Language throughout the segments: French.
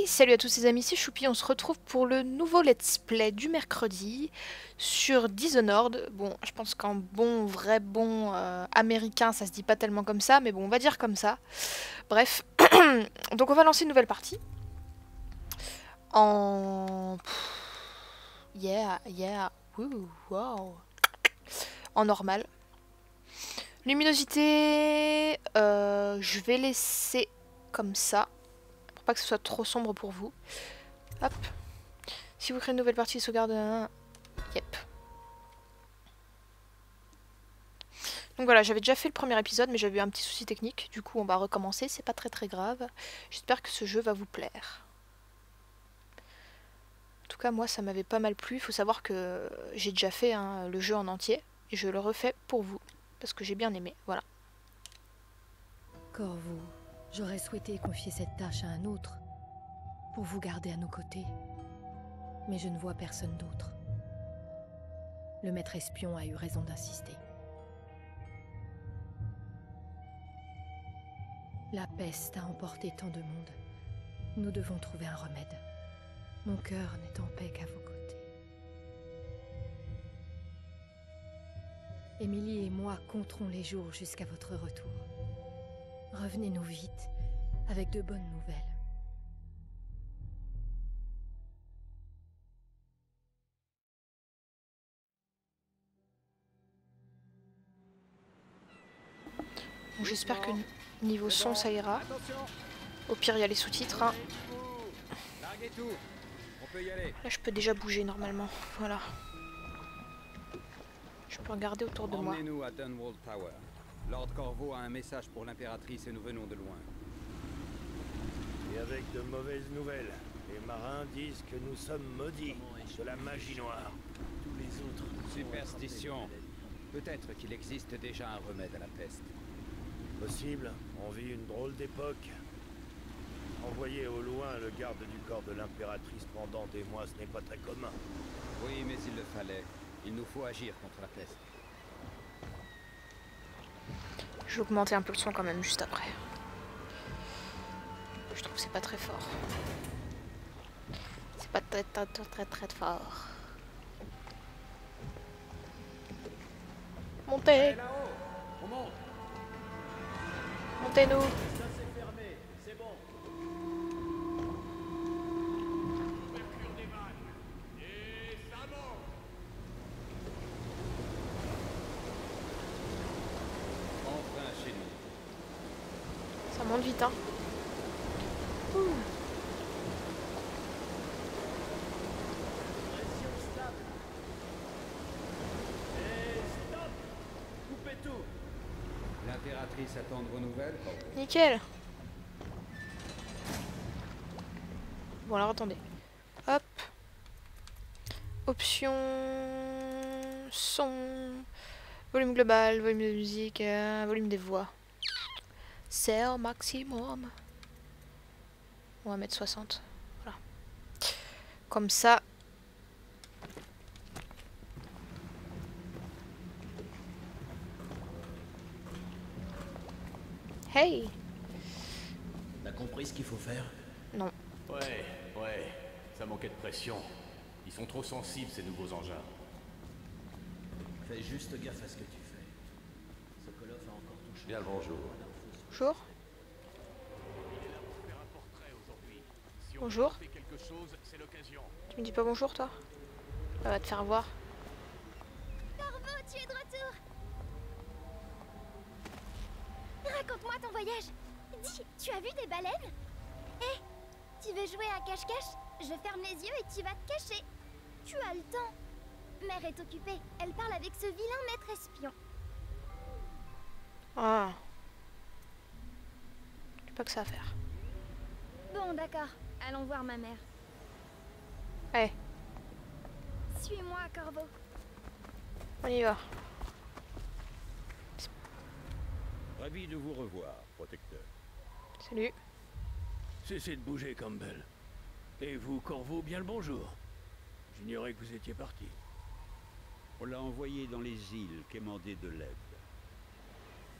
Hey, salut à tous les amis, c'est Choupi, on se retrouve pour le nouveau let's play du mercredi sur Dishonored. Bon, je pense qu'en bon, vrai bon américain, ça se dit pas tellement comme ça, mais bon, on va dire comme ça. Bref, donc on va lancer une nouvelle partie. En... Woo, wow. En normal. Luminosité, je vais laisser comme ça. Que ce soit trop sombre pour vous. Hop. Si vous créez une nouvelle partie, sauvegarde un... Yep. Donc voilà, j'avais déjà fait le premier épisode, mais j'avais eu un petit souci technique. Du coup, on va recommencer. C'est pas très grave. J'espère que ce jeu va vous plaire. En tout cas, moi, ça m'avait pas mal plu. Il faut savoir que j'ai déjà fait le jeu en entier. Et je le refais pour vous. Parce que j'ai bien aimé. Voilà. Corvo. J'aurais souhaité confier cette tâche à un autre, pour vous garder à nos côtés. Mais je ne vois personne d'autre. Le maître espion a eu raison d'insister. La peste a emporté tant de monde. Nous devons trouver un remède. Mon cœur n'est en paix qu'à vos côtés. Emily et moi compterons les jours jusqu'à votre retour. Revenez-nous vite, avec de bonnes nouvelles. Bon, j'espère que niveau son, ça ira. Au pire, il y a les sous-titres. Hein. Là, je peux déjà bouger normalement. Voilà. Je peux regarder autour de moi. Lord Corvo a un message pour l'impératrice et nous venons de loin. Et avec de mauvaises nouvelles, les marins disent que nous sommes maudits de la magie noire. Tous les autres superstitions. Peut-être qu'il existe déjà un remède à la peste. Possible, on vit une drôle d'époque. Envoyer au loin le garde du corps de l'impératrice pendant des mois, ce n'est pas très commun. Oui, mais il le fallait. Il nous faut agir contre la peste. Je vais augmenter un peu le son quand même juste après. Je trouve que c'est pas très fort. C'est pas très fort. Montez. Montez-nous. Vite, hein. L'impératrice attend de vos nouvelles. Nickel. Bon, alors attendez. Hop. Option. Son. Volume global, volume de musique, volume des voix. C'est au maximum. On va mettre 60. Voilà. Comme ça. Hey! T'as compris ce qu'il faut faire? Non. Ouais. Ça manquait de pression. Ils sont trop sensibles, ces nouveaux engins. Fais juste gaffe à ce que tu fais. Sokolov a encore touché. Bien le bonjour. Bonjour. Bonjour. Tu me dis pas bonjour, toi? Ça va te faire voir. Corvo, tu es de retour. Raconte-moi ton voyage. Dis, tu as vu des baleines? Hé, tu veux jouer à cache-cache? Je ferme les yeux et tu vas te cacher. Tu as le temps. Mère est occupée. Elle parle avec ce vilain maître espion. Ah. Que ça à faire. Bon, d'accord. Allons voir ma mère. Allez. Suis-moi, Corvo. On y va. Ravi de vous revoir, protecteur. Salut. Cessez de bouger, Campbell. Et vous, Corvo, bien le bonjour. J'ignorais que vous étiez parti. On l'a envoyé dans les îles, quémander de l'aide.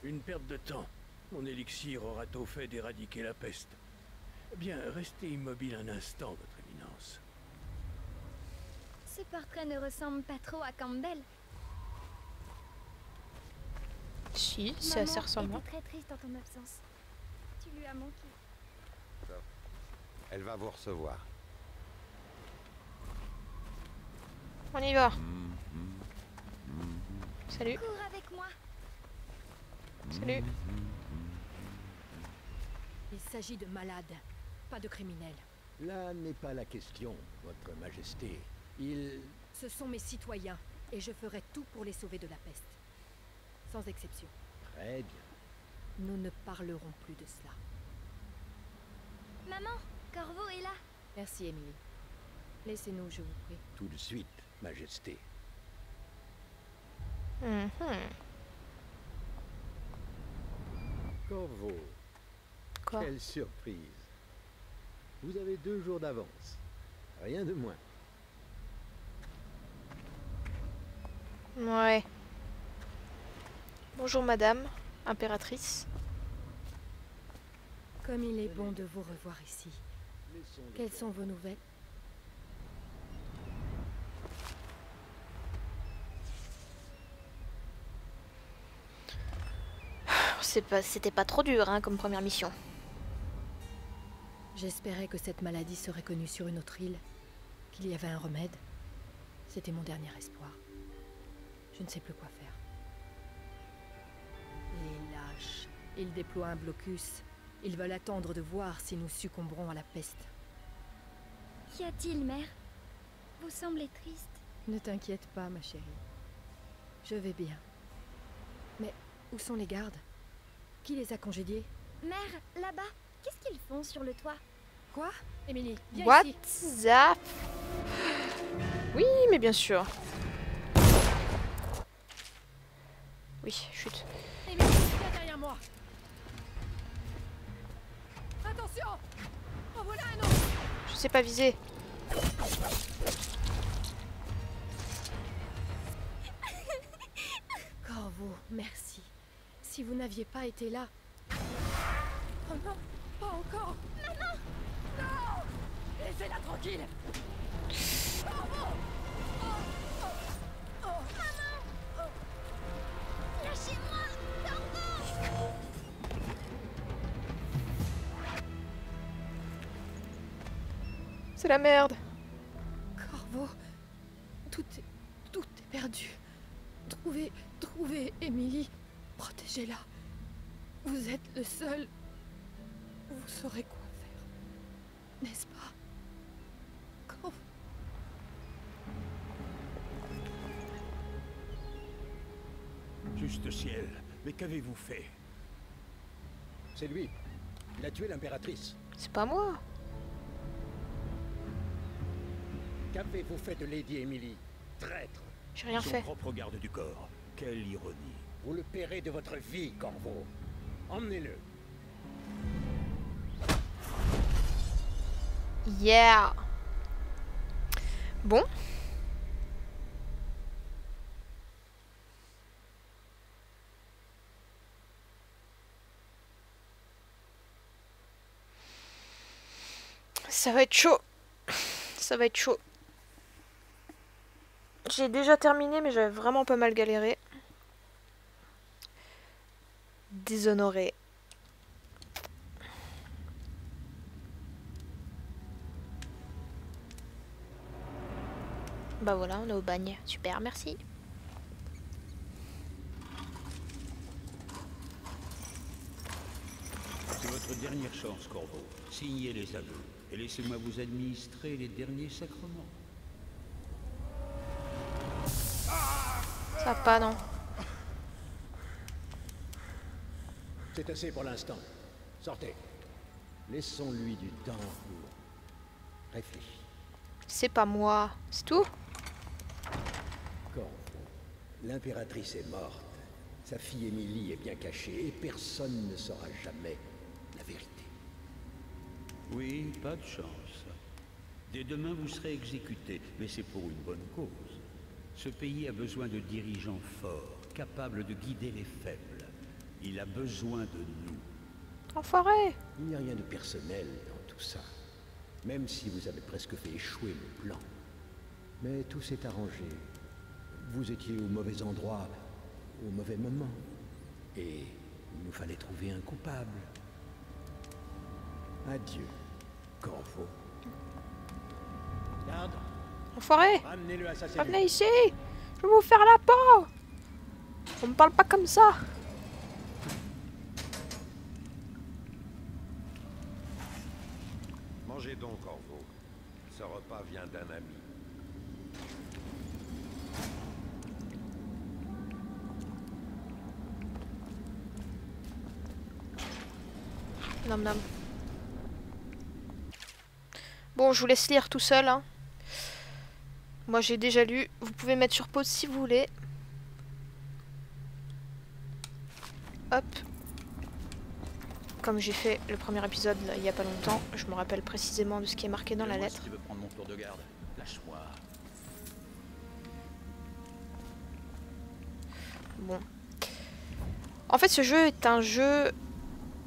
Une perte de temps. Mon élixir aura tôt fait d'éradiquer la peste. Bien, restez immobile un instant, votre éminence. Ce portrait ne ressemble pas trop à Campbell. Si, ça se ressemble. Maman était très triste en ton absence. Tu lui as manqué. Elle va vous recevoir. On y va. Salut. Cours avec moi. Salut. Il s'agit de malades, pas de criminels. Là n'est pas la question, votre majesté. Ils... Ce sont mes citoyens, et je ferai tout pour les sauver de la peste. Sans exception. Très bien. Nous ne parlerons plus de cela. Maman, Corvo est là. Merci, Emily. Laissez-nous, je vous prie. Tout de suite, majesté. Corvo. Quoi? Quelle surprise. Vous avez 2 jours d'avance. Rien de moins. Ouais. Bonjour madame, impératrice. Comme il est bon de vous revoir ici. Quelles sont vos nouvelles? C'était pas trop dur hein, comme première mission. J'espérais que cette maladie serait connue sur une autre île, qu'il y avait un remède. C'était mon dernier espoir. Je ne sais plus quoi faire. Les lâches. Ils déploient un blocus. Ils veulent attendre de voir si nous succomberons à la peste. Qu'y a-t-il, mère? Vous semblez triste. Ne t'inquiète pas, ma chérie. Je vais bien. Mais où sont les gardes? Qui les a congédiés? Mère, là-bas, qu'est-ce qu'ils font sur le toit? Quoi? Emily, viens ici. What the... Oui, mais bien sûr. Oui, chute. Emily, viens derrière moi. Attention! En voilà un autre! Je sais pas viser. Corvo, merci. Si vous n'aviez pas été là... Oh non, pas encore! Maman! Non! Laissez-la tranquille! Corvo! Oh, oh, oh. Maman! Oh. Lâchez-moi! Corvo! C'est la merde! Corvo... Tout est perdu. Trouvez Emily. Protégez-la. Vous êtes le seul. Vous saurez quoi faire. N'est-ce pas? Quand... Juste ciel, mais qu'avez-vous fait? C'est lui. Il a tué l'impératrice. C'est pas moi. Qu'avez-vous fait de Lady Emily? Traître. J'ai rien fait. Son propre garde du corps. Quelle ironie. Vous le paierez de votre vie, Corvo. Emmenez-le. Yeah. Bon. Ça va être chaud. Ça va être chaud. J'ai déjà terminé, mais j'avais vraiment pas mal galéré. Dishonoré. Bah voilà, on est au bagne. Super, merci. C'est votre dernière chance, Corvo. Signez les aveux et laissez-moi vous administrer les derniers sacrements. Ça va pas, non? C'est assez pour l'instant. Sortez. Laissons-lui du temps pour réfléchir. C'est pas moi. C'est tout? Corvo, l'impératrice est morte. Sa fille Emily est bien cachée et personne ne saura jamais la vérité. Oui, pas de chance. Dès demain, vous serez exécuté, mais c'est pour une bonne cause. Ce pays a besoin de dirigeants forts, capables de guider les faibles. Il a besoin de nous. Enfoiré! Il n'y a rien de personnel dans tout tout ça. Même si vous avez presque fait échouer le plan. Mais tout s'est arrangé. Vous étiez au mauvais endroit, au mauvais moment. Et il nous fallait trouver un coupable. Adieu, Corvo. Garde. Enfoiré! Revenez ici! Je vais vous faire la peau! On me parle pas comme ça! Mangez donc, Corvo. Ce repas vient d'un ami. Nom nom. Bon, je vous laisse lire tout seul. Hein. Moi, j'ai déjà lu. Vous pouvez mettre sur pause si vous voulez. Hop. Comme j'ai fait le premier épisode là, il n'y a pas longtemps, je me rappelle précisément de ce qui est marqué dans la lettre. Si tu veux prendre mon tour de garde, lâche-moi. Bon. En fait, ce jeu est un jeu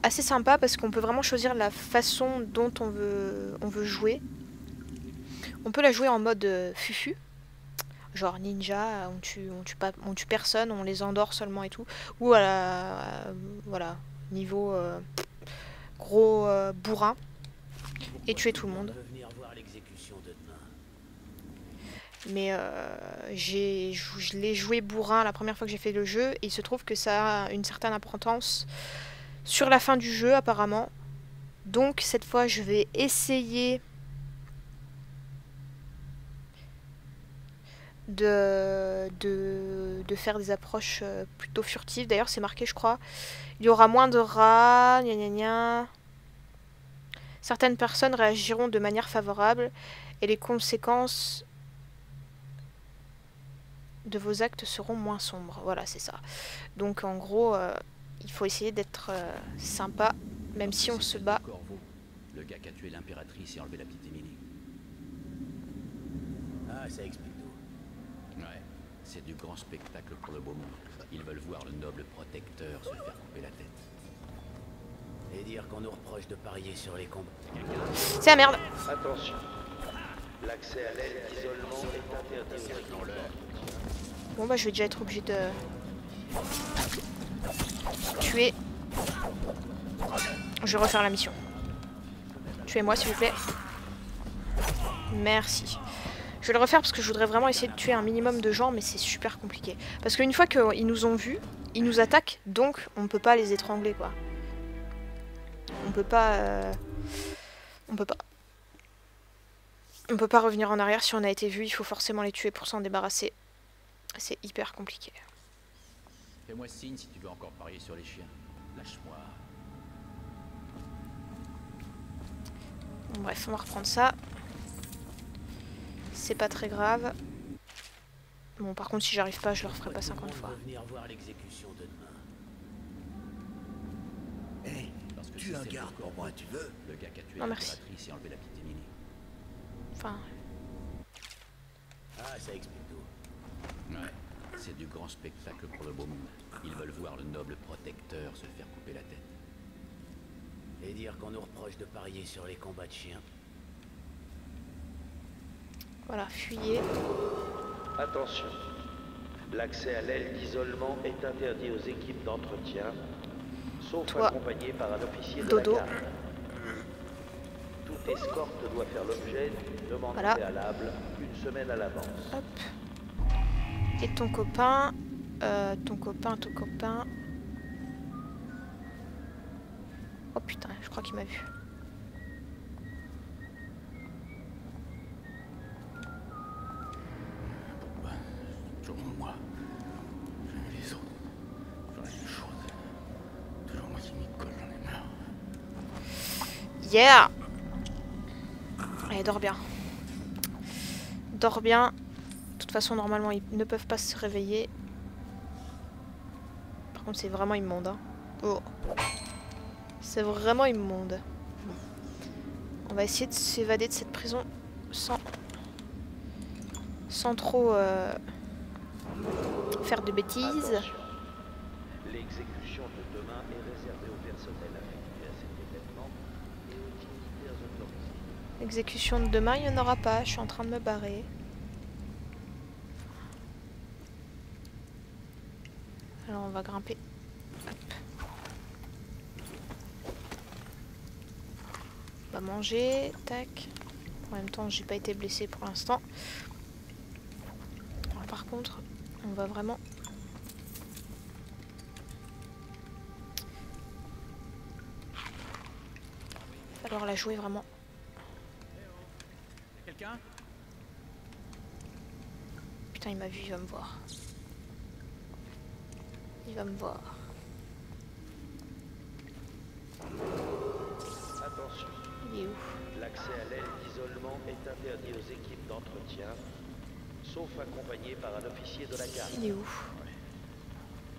assez sympa parce qu'on peut vraiment choisir la façon dont on veut jouer. On peut la jouer en mode fufu, genre ninja, on tue personne, on les endort seulement et tout. Ou à la, voilà, niveau gros bourrin et tuer tout le monde. Mais je l'ai joué bourrin la première fois que j'ai fait le jeu et il se trouve que ça a une certaine importance sur la fin du jeu apparemment. Donc cette fois je vais essayer de faire des approches plutôt furtives. D'ailleurs c'est marqué je crois. Il y aura moins de rats, gna gna gna. Certaines personnes réagiront de manière favorable et les conséquences de vos actes seront moins sombres. Voilà c'est ça. Donc en gros... il faut essayer d'être sympa, même si on se bat. Corvo, le gars qui a tué l'impératrice et enlevé la petite Emily. Ah, ça explique tout. Ouais, c'est du grand spectacle pour le beau monde. Ils veulent voir le noble protecteur se faire couper la tête. Et dire qu'on nous reproche de parier sur les combats. C'est la merde. Attention, l'accès à l'aide d'isolement est interdit. Bon bah je vais déjà être obligé de... tuer. Je vais refaire la mission. Tuez-moi s'il vous plaît. Merci. Je vais le refaire parce que je voudrais vraiment essayer de tuer un minimum de gens, mais c'est super compliqué. Parce qu'une fois qu'ils nous ont vus, ils nous attaquent, donc on peut pas les étrangler quoi. On peut pas... On peut pas revenir en arrière. Si on a été vu, il faut forcément les tuer pour s'en débarrasser. C'est hyper compliqué. Fais-moi signe si tu veux encore parier sur les chiens. Lâche-moi. Bon, bref, on va reprendre ça. C'est pas très grave. Bon, par contre, si j'arrive pas, je le referai pas 50 fois. Hey, tu as un garde pour moi, tu veux? Le gars qui a tué l'impératrice et enlevé la petite Emily. Enfin. Ah, ça explique tout. Ouais. C'est du grand spectacle pour le beau monde. Ils veulent voir le noble protecteur se faire couper la tête. Et dire qu'on nous reproche de parier sur les combats de chiens. Voilà, fuyez. Attention. L'accès à l'aile d'isolement est interdit aux équipes d'entretien, sauf accompagné par un officier de la garde. Toute escorte doit faire l'objet d'une demande préalable une semaine à l'avance. Hop. Et ton copain, ton copain. Oh putain, je crois qu'il m'a vu. Pourquoi toujours moi? J'aime les autres. J'en ai des choses. Toujours moi qui m'y colle, j'en ai marre. Yeah! Allez, dors bien. Dors bien. De toute façon, normalement, ils ne peuvent pas se réveiller. Par contre, c'est vraiment immonde. Hein. Oh. C'est vraiment immonde. On va essayer de s'évader de cette prison sans trop faire de bêtises. Attention. L'exécution de demain est réservée au personnel affecté à cet événement et aux dignitaires autorisés. Exécution de demain, il n'y en aura pas. Je suis en train de me barrer. Alors on va grimper. Hop. On va manger. Tac. En même temps, j'ai pas été blessée pour l'instant. Par contre, on va vraiment... falloir la jouer vraiment. Quelqu'un ? Putain, il m'a vu, il va me voir. Il va me voir. Attention. Il est où ? L'accès à l'aile d'isolement est interdit aux équipes d'entretien, sauf accompagné par un officier de la garde. Il est où ?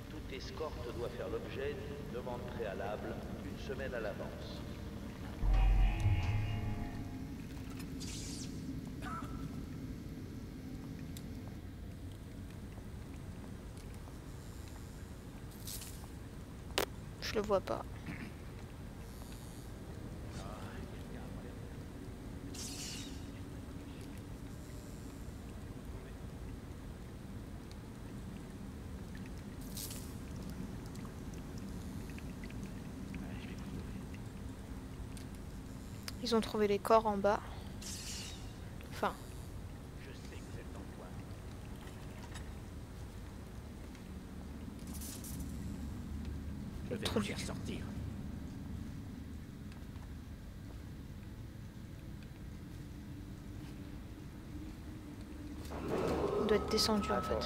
Toute escorte doit faire l'objet d'une demande préalable une semaine à l'avance. Je le vois pas. Ils ont trouvé les corps en bas. Enfin. Je vais trop dur. Sortir. On doit être descendu. Attention. En fait.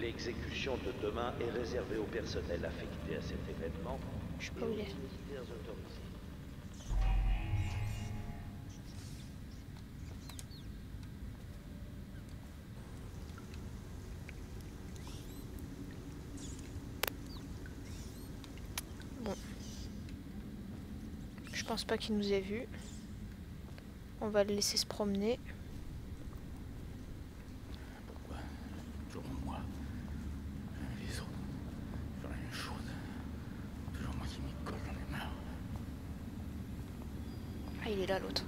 L'exécution de demain est réservée au personnel affecté à cet événement. Je peux y aller. Je pense pas qu'il nous ait vus. On va le laisser se promener. Pourquoi toujours moi? Les autres, toujours la même chose. Toujours moi qui m'y colle, j'en ai marre. Ah, il est là l'autre.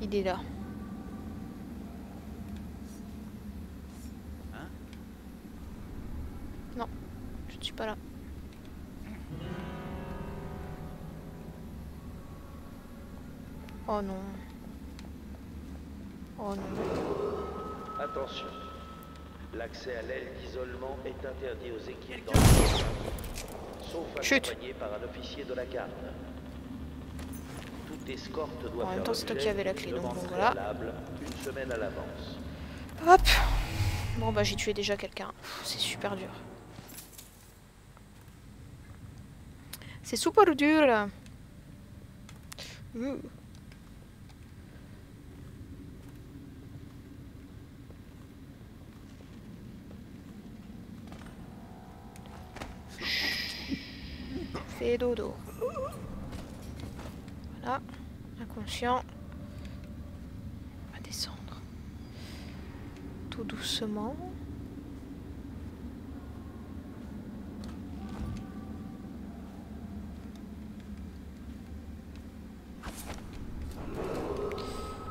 Il est là. Hein? Non, je ne suis pas là. Oh non. Oh non. Attention. L'accès à l'aile d'isolement est interdit aux équipes d'entretien, sauf accompagné par un officier de la garde. Toute escorte doit faire. En même temps, c'est toi qui avais la clé, donc bon, voilà. Une semaine à l'avance. Hop. Bon bah j'ai tué déjà quelqu'un. C'est super dur. C'est super dur là. Fais dodo. Voilà. Inconscient. On va descendre. Tout doucement.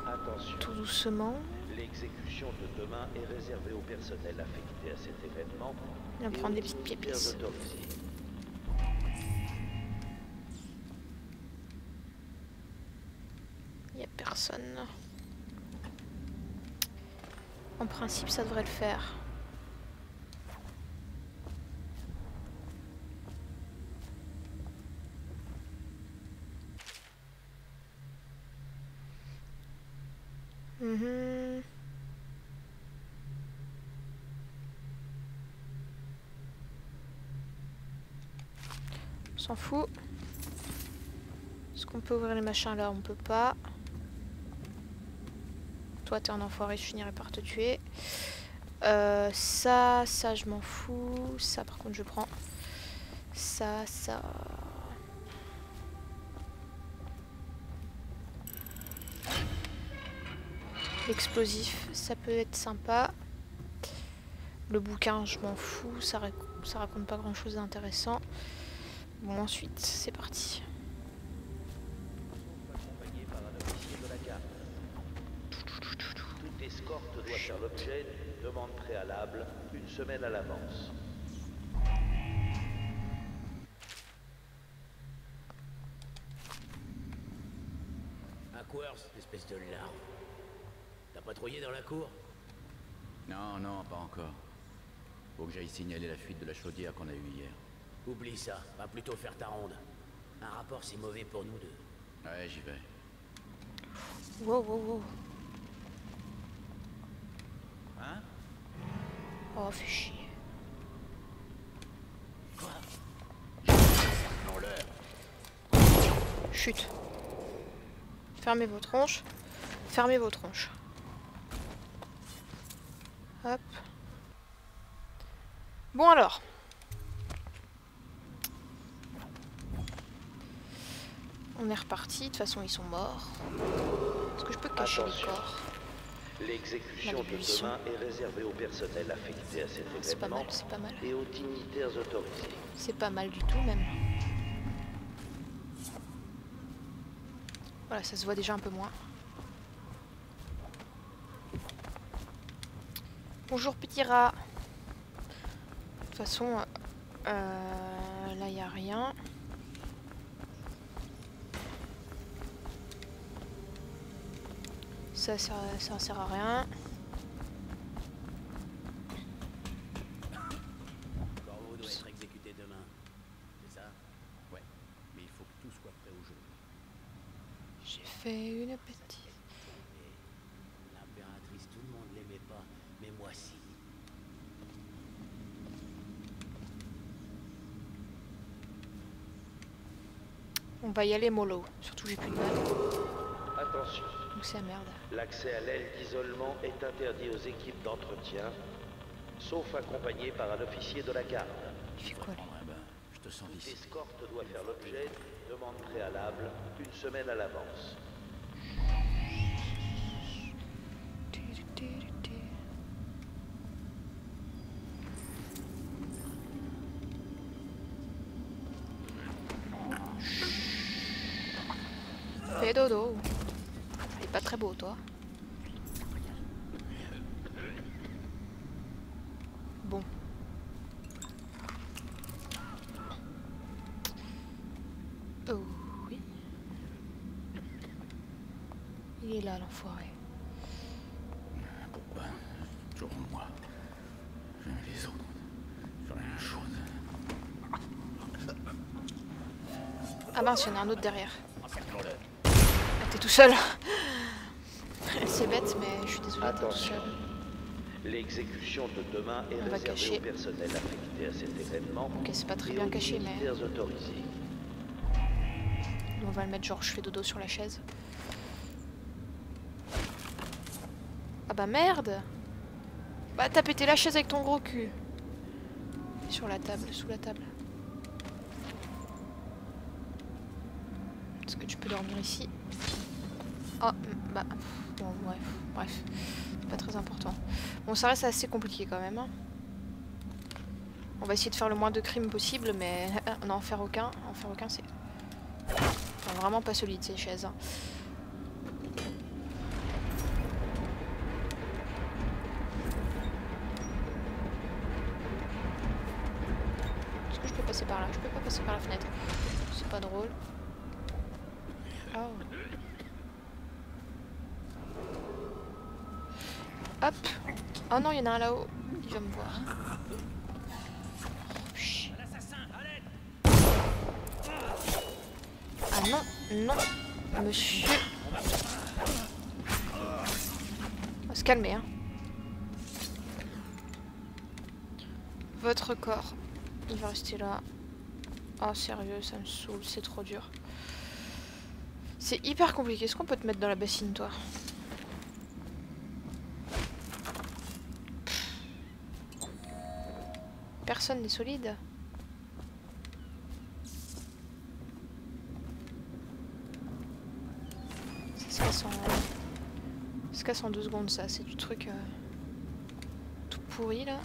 Attention. Tout doucement. L'exécution de demain est réservée au personnel affecté à cet événement. On prend des petites pièces. En principe, ça devrait le faire. On s'en fout. Est-ce qu'on peut ouvrir les machins là? On peut pas. Toi t'es un enfoiré, je finirai par te tuer. Ça je m'en fous. Ça par contre je prends. Ça. L'explosif, ça peut être sympa. Le bouquin, je m'en fous. Ça raconte pas grand chose d'intéressant. Bon ensuite, c'est parti. table une semaine à l'avance. À quoi, cette espèce de larve? T'as patrouillé dans la cour? Non, non, pas encore. Faut que j'aille signaler la fuite de la chaudière qu'on a eue hier. Oublie ça, va plutôt faire ta ronde. Un rapport, c'est mauvais pour nous deux. Ouais, j'y vais. Wow, wow, wow. Hein? Oh, fais chier. Quoi? Chut. Fermez vos tronches. Fermez vos tronches. Hop. Bon alors. On est reparti, de toute façon ils sont morts. Est-ce que je peux cacher les corps? L'exécution de demain est réservée au personnel affecté à cet événement et aux dignitaires autorisés. C'est pas mal du tout même. Voilà, ça se voit déjà un peu moins. Bonjour petit rat. De toute façon, là il n'y a rien. Ça sert à rien. Corvo doit être exécuté demain, c'est ça? Ouais, mais il faut que tout soit prêt aujourd'hui. J'ai fait une petite. L'impératrice, tout le monde l'aimait pas, mais moi si. On va y aller mollo, surtout j'ai plus de balles. Attention. L'accès à l'aile d'isolement est interdit aux équipes d'entretien, sauf accompagné par un officier de la garde. Tu fais quoi là? Je te sens ici. L'escorte doit faire l'objet d'une demande préalable une semaine à l'avance. Fais dodo. Pas très beau, toi. Bon. Oh oui. Il est là, l'enfoiré. Bon ben, toujours moi. Les autres, j'en ai la chose. Ah mince, il y en a un autre derrière. Ah, t'es tout seul. C'est bête, mais je suis désolée. Attention. L'exécution de demain est réservée au personnel affecté à cet événement. Ok, c'est pas très bien caché, mais. On va le mettre genre je fais dodo sur la chaise. Ah bah merde! Bah t'as pété la chaise avec ton gros cul. Sur la table, sous la table. Est-ce que tu peux dormir ici? Oh, bah, bon, bref, c'est pas très important. Bon, ça reste assez compliqué quand même. On va essayer de faire le moins de crimes possible, mais n'en faire aucun, c'est enfin, vraiment pas solide ces chaises. Est-ce que je peux passer par là? Je peux pas passer par la fenêtre. C'est pas drôle. Oh. Hop. Oh non, il y en a un là-haut. Il va me voir. Ah non, non, monsieur. On va se calmer, hein. Votre corps. Il va rester là. Oh sérieux, ça me saoule, c'est trop dur. C'est hyper compliqué. Est-ce qu'on peut te mettre dans la bassine, toi ? Personne n'est solide. Ça se casse en... Ça se casse en 2 secondes, ça. C'est du truc... tout pourri, là.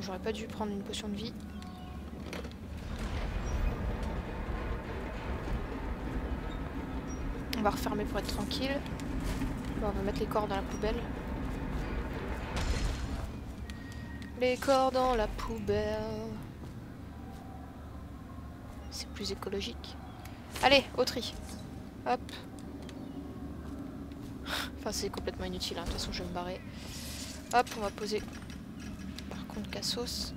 J'aurais pas dû prendre une potion de vie. On va refermer pour être tranquille. Bon, on va mettre les corps dans la poubelle. Les corps dans la poubelle. C'est plus écologique. Allez, au tri. Hop. Enfin, c'est complètement inutile, hein. De toute façon, je vais me barrer. Hop, on va poser. Par contre, Cassos.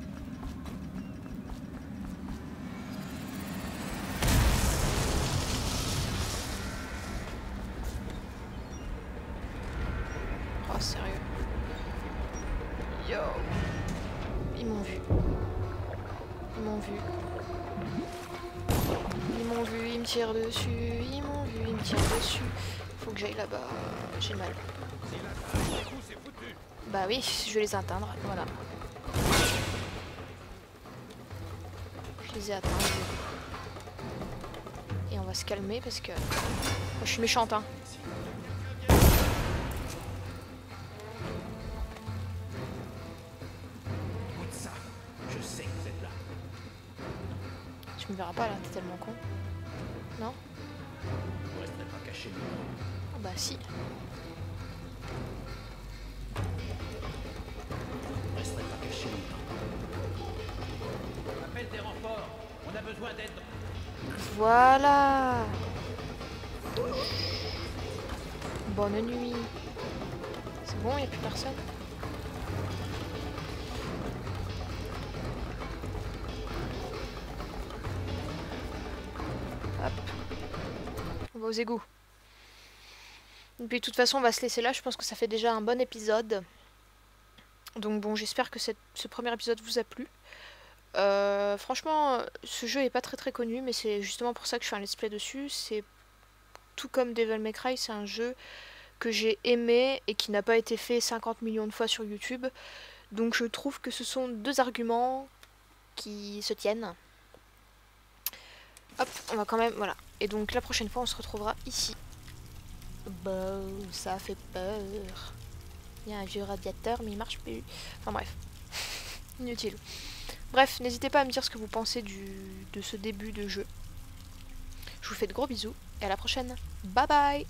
Oh, sérieux. Yo. Ils m'ont vu. Ils m'ont vu. Ils m'ont vu, ils me tirent dessus. Ils m'ont vu, ils me tirent dessus. Faut que j'aille là-bas. J'ai mal. Bah oui, je vais les atteindre. Voilà. Je les ai atteints. Et on va se calmer parce que... Moi, je suis méchante, hein. Tu me verras pas là, t'es tellement con. Non ? Bah si. Voilà. Bonne nuit. C'est bon, il n'y a plus personne. Hop. On va aux égouts. Et puis de toute façon, on va se laisser là. Je pense que ça fait déjà un bon épisode. Donc bon, j'espère que ce premier épisode vous a plu. Franchement, ce jeu est pas très connu, mais c'est justement pour ça que je fais un let's play dessus. C'est tout comme Devil May Cry, c'est un jeu que j'ai aimé et qui n'a pas été fait 50 millions de fois sur YouTube. Donc je trouve que ce sont deux arguments qui se tiennent. Hop, on va quand même, voilà. Et donc la prochaine fois, on se retrouvera ici. Bon, ça fait peur. Il y a un vieux radiateur, mais il marche plus. Enfin bref, inutile. Bref, n'hésitez pas à me dire ce que vous pensez de ce début de jeu. Je vous fais de gros bisous et à la prochaine. Bye bye!